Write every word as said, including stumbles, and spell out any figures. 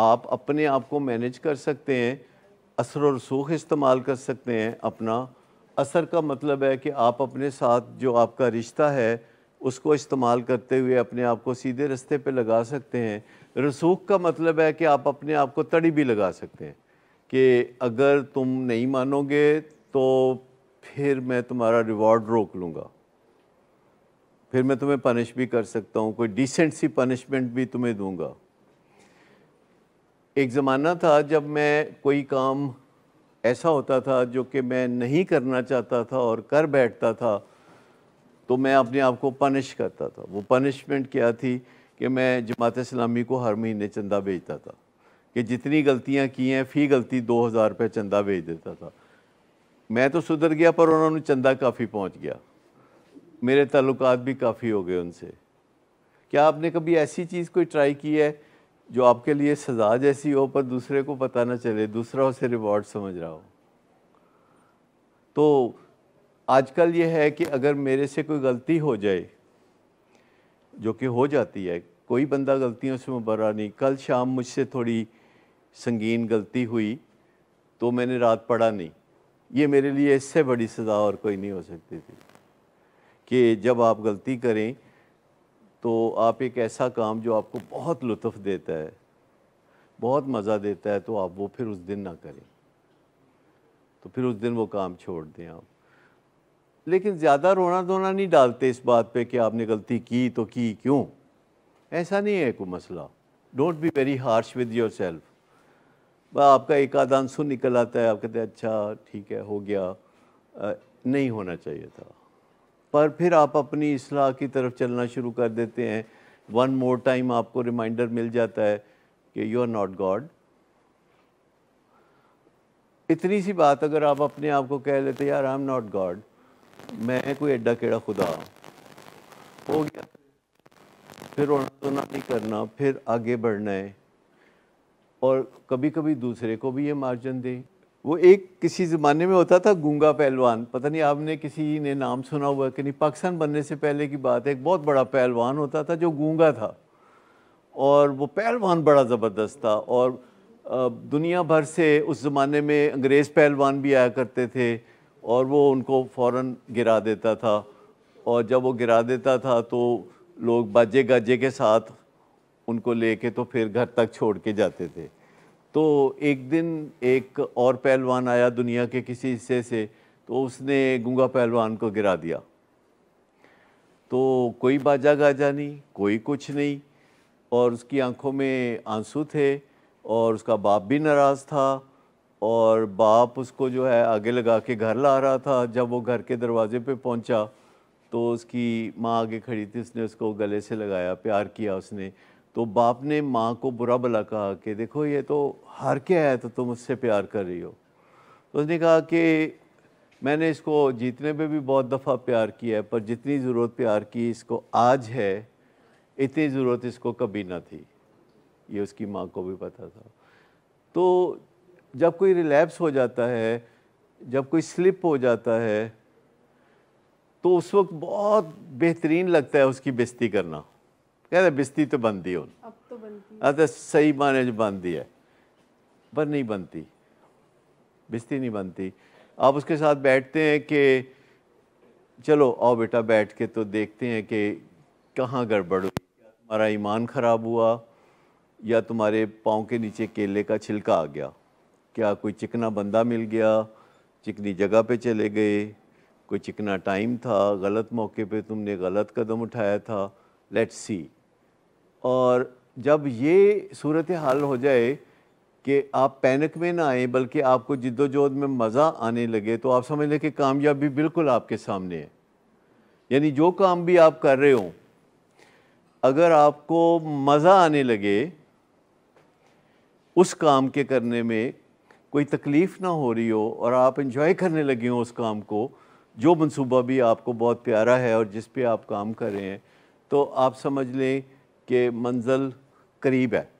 आप अपने आप को मैनेज कर सकते हैं, असर और रसूख इस्तेमाल कर सकते हैं अपना। असर का मतलब है कि आप अपने साथ जो आपका रिश्ता है उसको इस्तेमाल करते हुए अपने आप को सीधे रास्ते पे लगा सकते हैं। रसूख का मतलब है कि आप अपने आप को तड़ी भी लगा सकते हैं कि अगर तुम नहीं मानोगे तो फिर मैं तुम्हारा रिवॉर्ड रोक लूँगा, फिर मैं तुम्हें पनिश भी कर सकता हूँ, कोई डिसेंट सी पनिशमेंट भी तुम्हें दूँगा। एक ज़माना था जब मैं कोई काम ऐसा होता था जो कि मैं नहीं करना चाहता था और कर बैठता था, तो मैं अपने आप को पनिश करता था। वो पनिशमेंट क्या थी कि मैं जमात इस्लामी को हर महीने चंदा भेजता था कि जितनी गलतियां की हैं फ़ी गलती दो हज़ार रुपये चंदा भेज देता था। मैं तो सुधर गया पर उन्होंने चंदा काफ़ी पहुंच गया, मेरे ताल्लुकात भी काफ़ी हो गए उनसे। क्या आपने कभी ऐसी चीज़ कोई ट्राई की है जो आपके लिए सज़ा जैसी हो पर दूसरे को पता ना चले, दूसरा उसे रिवॉर्ड समझ रहा हो? तो आजकल ये है कि अगर मेरे से कोई गलती हो जाए, जो कि हो जाती है, कोई बंदा गलतियों से मुबरा नहीं। कल शाम मुझसे थोड़ी संगीन गलती हुई तो मैंने रात पढ़ा नहीं, ये मेरे लिए इससे बड़ी सज़ा और कोई नहीं हो सकती थी। कि जब आप गलती करें तो आप एक ऐसा काम जो आपको बहुत लुत्फ़ देता है, बहुत मज़ा देता है, तो आप वो फिर उस दिन ना करें, तो फिर उस दिन वो काम छोड़ दें आप। लेकिन ज़्यादा रोना धोना नहीं डालते इस बात पे कि आपने गलती की तो की क्यों, ऐसा नहीं है कोई मसला। Don't be very harsh with your self. बस आपका एक आध आंसू निकल आता है, आप कहते हैं अच्छा ठीक है हो गया, आ, नहीं होना चाहिए था, पर फिर आप अपनी इस्लाह की तरफ चलना शुरू कर देते हैं। वन मोर टाइम आपको रिमाइंडर मिल जाता है कि यू आर नॉट गॉड। इतनी सी बात अगर आप अपने आप को कह लेते यार आई एम नॉट गॉड, मैं कोई एड्डा केड़ा खुदा, हो गया, फिर रोना धोना नहीं करना, फिर आगे बढ़ना है। और कभी कभी दूसरे को भी ये मार्जिन दें। वो एक किसी ज़माने में होता था गूंगा पहलवान, पता नहीं आपने किसी ने नाम सुना हुआ कि नहीं, पाकिस्तान बनने से पहले की बात है। एक बहुत बड़ा पहलवान होता था जो गूंगा था, और वो पहलवान बड़ा ज़बरदस्त था, और दुनिया भर से उस ज़माने में अंग्रेज़ पहलवान भी आया करते थे और वो उनको फ़ौरन गिरा देता था। और जब वो गिरा देता था तो लोग बाजे गाजे के साथ उनको लेके तो फिर घर तक छोड़ के जाते थे। तो एक दिन एक और पहलवान आया दुनिया के किसी हिस्से से, तो उसने गूंगा पहलवान को गिरा दिया। तो कोई बाजा गाजा नहीं, कोई कुछ नहीं, और उसकी आंखों में आंसू थे, और उसका बाप भी नाराज़ था, और बाप उसको जो है आगे लगा के घर ला रहा था। जब वो घर के दरवाजे पे पहुंचा तो उसकी माँ आगे खड़ी थी, उसने उसको गले से लगाया, प्यार किया उसने। तो बाप ने माँ को बुरा भला कहा कि देखो ये तो हार के आया तो तुम उससे प्यार कर रही हो। तो उसने कहा कि मैंने इसको जीतने पे भी बहुत दफ़ा प्यार किया है, पर जितनी ज़रूरत प्यार की इसको आज है इतनी ज़रूरत इसको कभी ना थी। ये उसकी माँ को भी पता था। तो जब कोई रिलैप्स हो जाता है, जब कोई स्लिप हो जाता है, तो उस वक्त बहुत बेहतरीन लगता है उसकी बेइज्जती करना। कहते बेइज्जती तो बनती हो, अब तो बनती है, अच्छा सही माने जो बनती है, पर नहीं बनती, बेइज्जती नहीं बनती। आप उसके साथ बैठते हैं कि चलो आओ बेटा बैठ के तो देखते हैं कि कहाँ गड़बड़ हुई, क्या तुम्हारा ईमान ख़राब हुआ, या तुम्हारे पाँव के नीचे केले का छिलका आ गया, क्या कोई चिकना बंदा मिल गया, चिकनी जगह पे चले गए, कोई चिकना टाइम था, गलत मौके पे तुमने गलत कदम उठाया था, लेट्स सी। और जब ये सूरत हाल हो जाए कि आप पैनिक में ना आए बल्कि आपको जिद्दोजहद में मज़ा आने लगे, तो आप समझ लें कि कामयाबी बिल्कुल आपके सामने है। यानी जो काम भी आप कर रहे हो अगर आपको मज़ा आने लगे उस काम के करने में, कोई तकलीफ़ ना हो रही हो और आप एंजॉय करने लगे हो उस काम को, जो मंसूबा भी आपको बहुत प्यारा है और जिस पे आप काम कर रहे हैं, तो आप समझ लें कि मंजिल करीब है।